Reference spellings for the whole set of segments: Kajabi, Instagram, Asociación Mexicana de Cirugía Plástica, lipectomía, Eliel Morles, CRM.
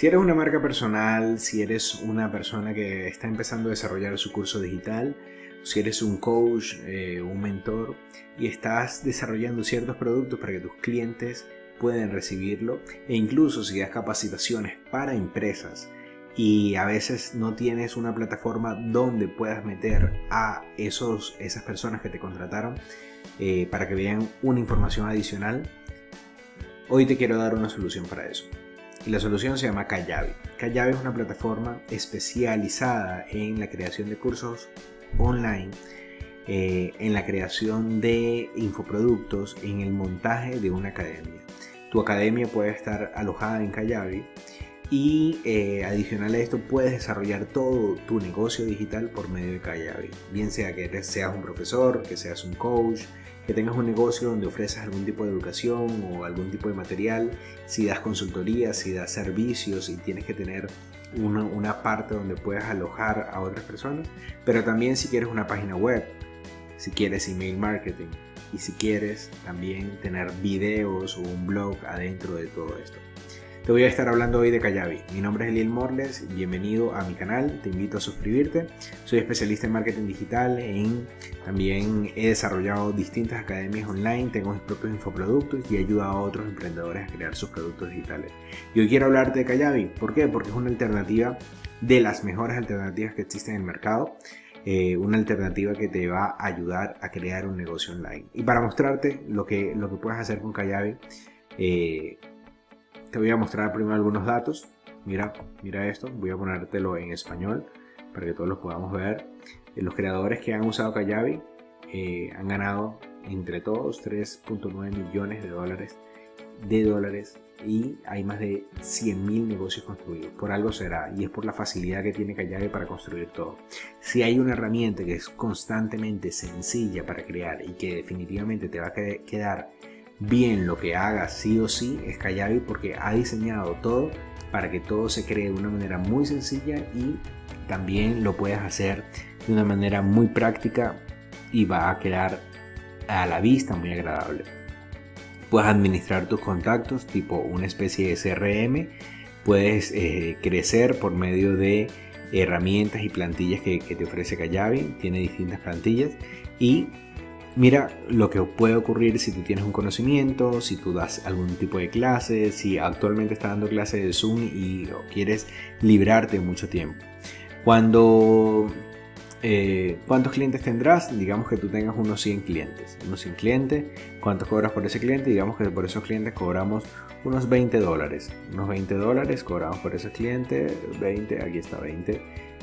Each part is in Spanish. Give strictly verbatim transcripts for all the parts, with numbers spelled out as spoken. Si eres una marca personal, si eres una persona que está empezando a desarrollar su curso digital, si eres un coach, eh, un mentor y estás desarrollando ciertos productos para que tus clientes puedan recibirlo, e incluso si das capacitaciones para empresas y a veces no tienes una plataforma donde puedas meter a esos, esas personas que te contrataron eh, para que vean una información adicional, hoy te quiero dar una solución para eso. Y la solución se llama Kajabi. Kajabi es una plataforma especializada en la creación de cursos online, eh, en la creación de infoproductos, en el montaje de una academia. Tu academia puede estar alojada en Kajabi y eh, adicional a esto puedes desarrollar todo tu negocio digital por medio de Kajabi. Bien sea que eres, seas un profesor, que seas un coach, que tengas un negocio donde ofreces algún tipo de educación o algún tipo de material, si das consultoría, si das servicios y tienes que tener una, una parte donde puedas alojar a otras personas, pero también si quieres una página web, si quieres email marketing y si quieres también tener videos o un blog adentro de todo esto. Te voy a estar hablando hoy de Kajabi. Mi nombre es Eliel Morles, bienvenido a mi canal, te invito a suscribirte. Soy especialista en marketing digital, en, también he desarrollado distintas academias online, tengo mis propios infoproductos y he ayudado a otros emprendedores a crear sus productos digitales. Y hoy quiero hablarte de Kajabi. ¿Por qué? Porque es una alternativa de las mejores alternativas que existen en el mercado, eh, una alternativa que te va a ayudar a crear un negocio online. Y para mostrarte lo que, lo que puedes hacer con Kajabi, eh, te voy a mostrar primero algunos datos. Mira, mira esto. Voy a ponértelo en español para que todos los podamos ver. Los creadores que han usado Kajabi eh, han ganado entre todos tres punto nueve millones de dólares, de dólares y hay más de cien mil negocios construidos. Por algo será, y es por la facilidad que tiene Kajabi para construir todo. Si hay una herramienta que es constantemente sencilla para crear y que definitivamente te va a quedar bien lo que hagas sí o sí, es Kajabi, porque ha diseñado todo para que todo se cree de una manera muy sencilla y también lo puedes hacer de una manera muy práctica y va a quedar a la vista muy agradable. Puedes administrar tus contactos tipo una especie de C R M, puedes eh, crecer por medio de herramientas y plantillas que, que te ofrece Kajabi, tiene distintas plantillas. Y mira lo que puede ocurrir si tú tienes un conocimiento, si tú das algún tipo de clase, si actualmente estás dando clases de Zoom y quieres librarte mucho tiempo. Cuando, eh, ¿cuántos clientes tendrás? Digamos que tú tengas unos cien clientes. Unos cien clientes, ¿cuántos cobras por ese cliente? Digamos que por esos clientes cobramos unos veinte dólares. Unos veinte dólares cobramos por ese cliente, veinte, aquí está, veinte,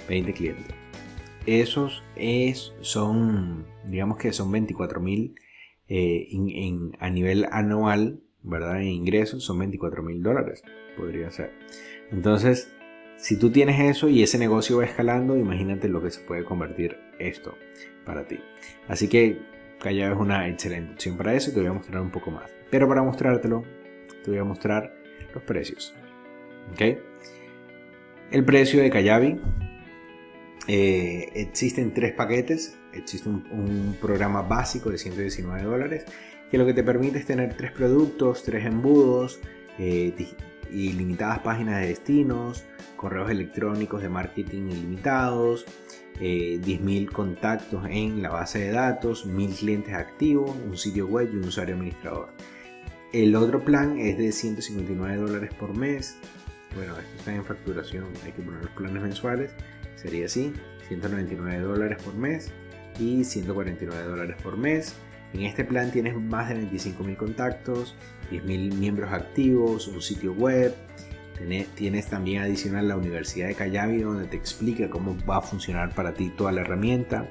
veinte clientes. Esos es, son, digamos que son veinticuatro mil eh, en, en, a nivel anual, ¿verdad? En ingresos son veinticuatro mil dólares, podría ser. Entonces, si tú tienes eso y ese negocio va escalando, imagínate lo que se puede convertir esto para ti. Así que Kajabi es una excelente opción para eso y te voy a mostrar un poco más. Pero para mostrártelo, te voy a mostrar los precios. ¿Okay? El precio de Kajabi. Eh, existen tres paquetes. Existe un, un programa básico de ciento diecinueve dólares que lo que te permite es tener tres productos, tres embudos, eh, ilimitadas páginas de destinos, correos electrónicos de marketing ilimitados, eh, diez mil contactos en la base de datos, mil clientes activos, un sitio web y un usuario administrador. El otro plan es de ciento cincuenta y nueve dólares por mes. Bueno, esto está en facturación, hay que poner los planes mensuales. Sería así, ciento noventa y nueve dólares por mes y ciento cuarenta y nueve dólares por mes. En este plan tienes más de veinticinco mil contactos, diez mil miembros activos, un sitio web. Tienes, tienes también adicional la Universidad de Kajabi, donde te explica cómo va a funcionar para ti toda la herramienta.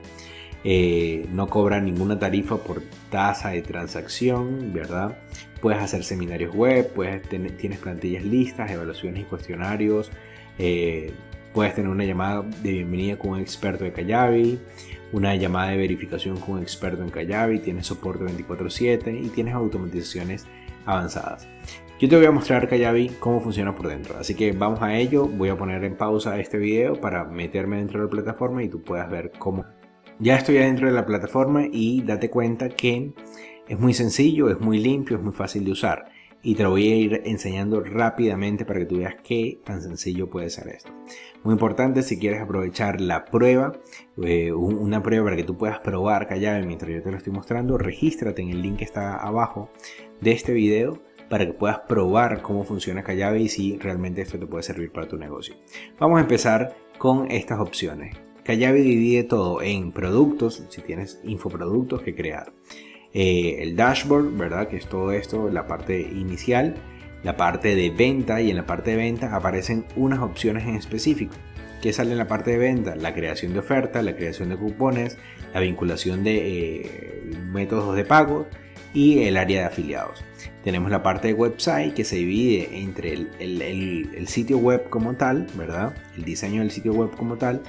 Eh, no cobra ninguna tarifa por tasa de transacción, ¿verdad? Puedes hacer seminarios web, puedes tener, tienes plantillas listas, evaluaciones y cuestionarios. Eh, Puedes tener una llamada de bienvenida con un experto de Kajabi, una llamada de verificación con un experto en Kajabi, tienes soporte veinticuatro siete y tienes automatizaciones avanzadas. Yo te voy a mostrar Kajabi cómo funciona por dentro, así que vamos a ello. Voy a poner en pausa este video para meterme dentro de la plataforma y tú puedas ver cómo. Ya estoy adentro de la plataforma y date cuenta que es muy sencillo, es muy limpio, es muy fácil de usar. y te lo voy a ir enseñando rápidamente para que tú veas qué tan sencillo puede ser esto. Muy importante si quieres aprovechar la prueba, eh, una prueba para que tú puedas probar Kajabi mientras yo te lo estoy mostrando, regístrate en el link que está abajo de este video para que puedas probar cómo funciona Kajabi y si realmente esto te puede servir para tu negocio. Vamos a empezar con estas opciones. Kajabi divide todo en productos, si tienes infoproductos que crear. Eh, el dashboard, ¿verdad? Que es todo esto, la parte inicial, la parte de venta, y en la parte de venta aparecen unas opciones en específico. ¿Qué sale en la parte de venta? La creación de ofertas, la creación de cupones, la vinculación de eh, métodos de pago y el área de afiliados. Tenemos la parte de website que se divide entre el, el, el, el sitio web como tal, ¿verdad? El diseño del sitio web como tal,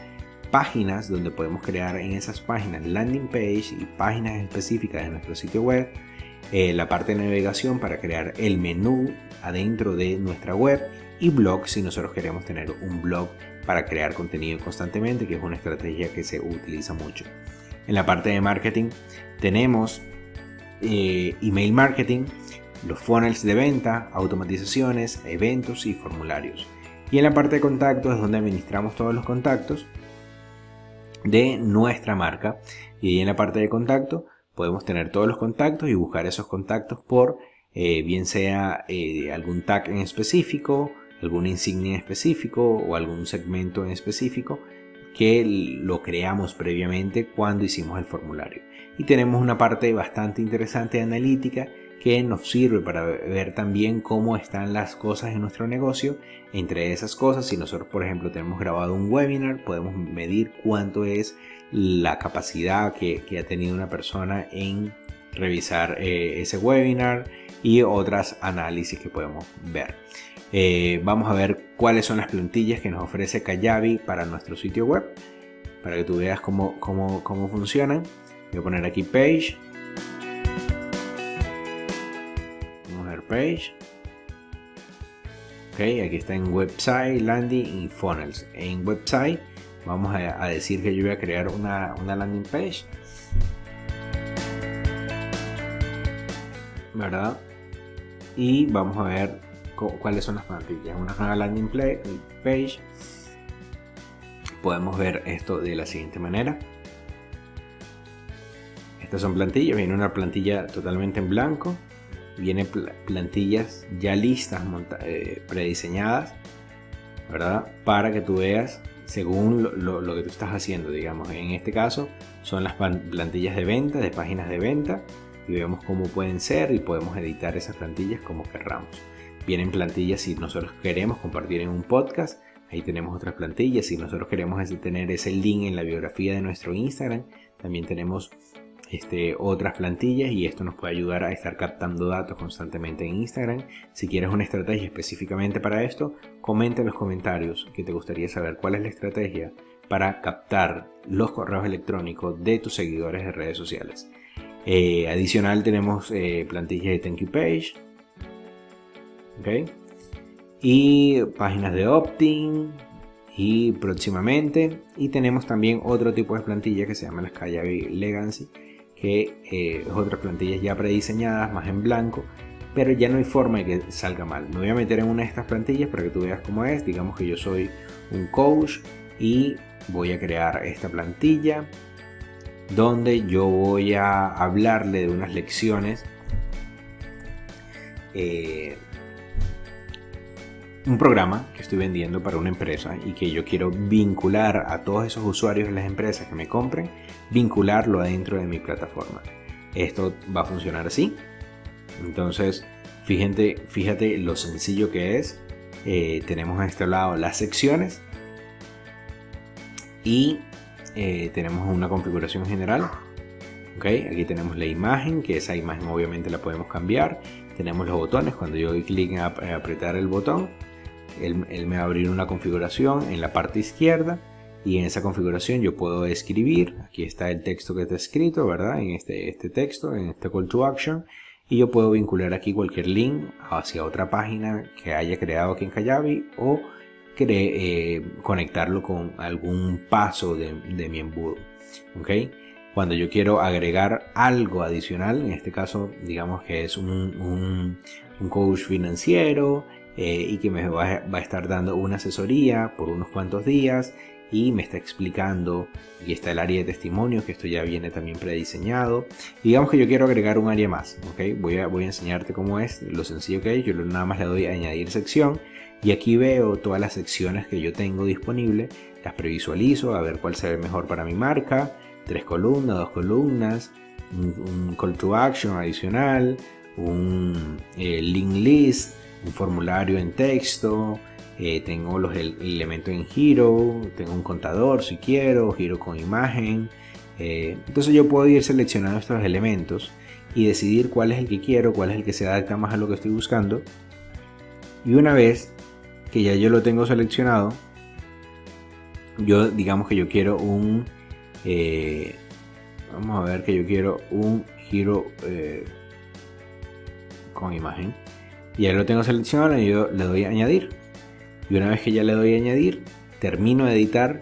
páginas donde podemos crear en esas páginas landing page y páginas específicas de nuestro sitio web, eh, la parte de navegación para crear el menú adentro de nuestra web, y blog si nosotros queremos tener un blog para crear contenido constantemente, que es una estrategia que se utiliza mucho. En la parte de marketing tenemos eh, email marketing, los funnels de venta, automatizaciones, eventos y formularios. Y en la parte de contactos es donde administramos todos los contactos de nuestra marca, y ahí en la parte de contacto podemos tener todos los contactos y buscar esos contactos por eh, bien sea eh, algún tag en específico, alguna insignia en específico o algún segmento en específico que lo creamos previamente cuando hicimos el formulario. Y tenemos una parte bastante interesante de analítica que nos sirve para ver también cómo están las cosas en nuestro negocio. Entre esas cosas, si nosotros por ejemplo tenemos grabado un webinar, podemos medir cuánto es la capacidad que, que ha tenido una persona en revisar eh, ese webinar, y otras análisis que podemos ver. Eh, vamos a ver cuáles son las plantillas que nos ofrece Kajabi para nuestro sitio web, para que tú veas cómo, cómo, cómo funcionan. Voy a poner aquí page, page, ok, aquí está en website, landing y funnels. En website vamos a, a decir que yo voy a crear una, una landing page, ¿verdad? Y vamos a ver cuáles son las plantillas. Una nueva landing page podemos ver esto de la siguiente manera. Estas son plantillas, viene una plantilla totalmente en blanco, viene plantillas ya listas, eh, prediseñadas, ¿verdad? Para que tú veas según lo, lo, lo que tú estás haciendo. Digamos, en este caso son las plantillas de venta, de páginas de venta, y vemos cómo pueden ser y podemos editar esas plantillas como querramos. Vienen plantillas si nosotros queremos compartir en un podcast, ahí tenemos otras plantillas. Si nosotros queremos tener ese link en la biografía de nuestro Instagram, también tenemos Este, otras plantillas, y esto nos puede ayudar a estar captando datos constantemente en Instagram. Si quieres una estrategia específicamente para esto, comenta en los comentarios que te gustaría saber cuál es la estrategia para captar los correos electrónicos de tus seguidores de redes sociales. Eh, adicional tenemos eh, plantillas de thank you page, ¿okay? Y páginas de opt-in, y próximamente, y tenemos también otro tipo de plantilla que se llama las Kajabi Legacy, que eh, es otras plantillas ya prediseñadas, más en blanco, pero ya no hay forma de que salga mal. Me voy a meter en una de estas plantillas para que tú veas cómo es. Digamos que yo soy un coach y voy a crear esta plantilla donde yo voy a hablarle de unas lecciones, eh, un programa que estoy vendiendo para una empresa y que yo quiero vincular a todos esos usuarios de las empresas que me compren, vincularlo adentro de mi plataforma. Esto va a funcionar así. Entonces, fíjate, fíjate lo sencillo que es. Eh, tenemos a este lado las secciones y eh, tenemos una configuración general. Okay, aquí tenemos la imagen, que esa imagen obviamente la podemos cambiar. Tenemos los botones, cuando yo doy clic en ap- apretar el botón, él, él me va a abrir una configuración en la parte izquierda. Y en esa configuración yo puedo escribir, aquí está el texto que está escrito, ¿verdad? En este, este texto, en este call to action. Y yo puedo vincular aquí cualquier link hacia otra página que haya creado aquí en Kajabi, o cre eh, conectarlo con algún paso de, de mi embudo. ¿Okay? Cuando yo quiero agregar algo adicional, en este caso digamos que es un, un, un coach financiero eh, y que me va, va a estar dando una asesoría por unos cuantos días y me está explicando, y está el área de testimonios, que esto ya viene también prediseñado. Digamos que yo quiero agregar un área más, ¿okay? Voy a, voy a enseñarte cómo es, lo sencillo que es. Yo nada más le doy a añadir sección y aquí veo todas las secciones que yo tengo disponible, las previsualizo a ver cuál se ve mejor para mi marca, tres columnas, dos columnas, un, un call to action adicional, un eh, link list, un formulario en texto. Eh, tengo los el elementos en giro, tengo un contador si quiero, giro con imagen. Eh, entonces yo puedo ir seleccionando estos elementos y decidir cuál es el que quiero, cuál es el que se adapta más a lo que estoy buscando. Y una vez que ya yo lo tengo seleccionado, yo digamos que yo quiero un, eh, vamos a ver que yo quiero un giro eh, con imagen. Ya lo tengo seleccionado y yo le doy a añadir. Y una vez que ya le doy a añadir, termino de editar,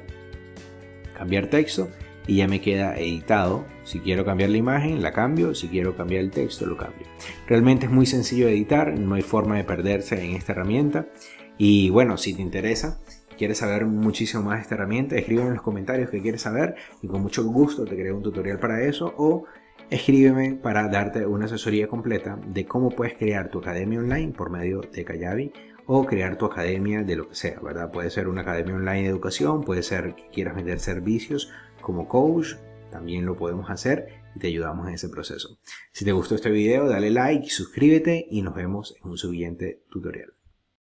cambiar texto y ya me queda editado. Si quiero cambiar la imagen, la cambio. Si quiero cambiar el texto, lo cambio. Realmente es muy sencillo de editar, no hay forma de perderse en esta herramienta. Y bueno, si te interesa, quieres saber muchísimo más de esta herramienta, escríbeme en los comentarios que quieres saber y con mucho gusto te creo un tutorial para eso, o escríbeme para darte una asesoría completa de cómo puedes crear tu academia online por medio de Kajabi, o crear tu academia de lo que sea, ¿verdad? Puede ser una academia online de educación, puede ser que quieras vender servicios como coach, también lo podemos hacer y te ayudamos en ese proceso. Si te gustó este video, dale like, suscríbete y nos vemos en un siguiente tutorial.